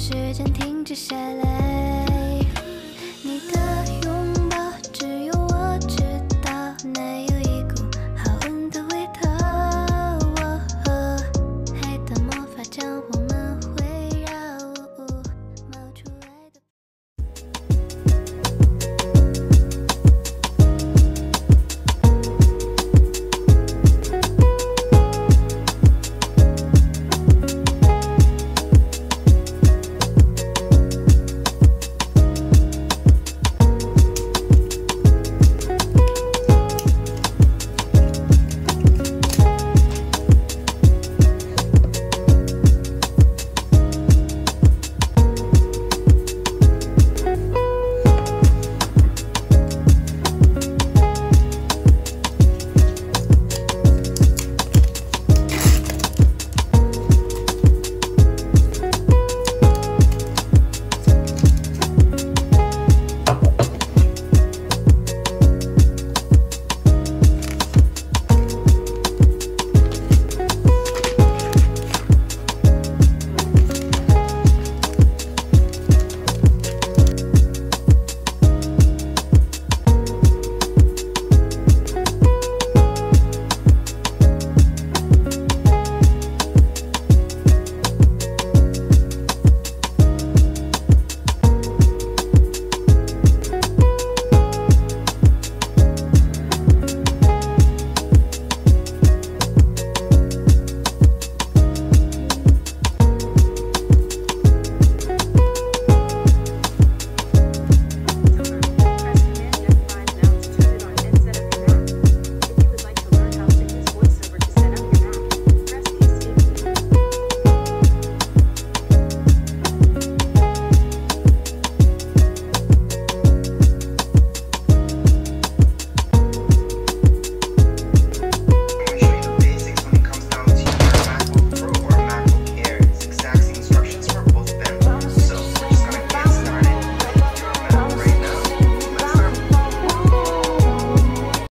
时间停止下来。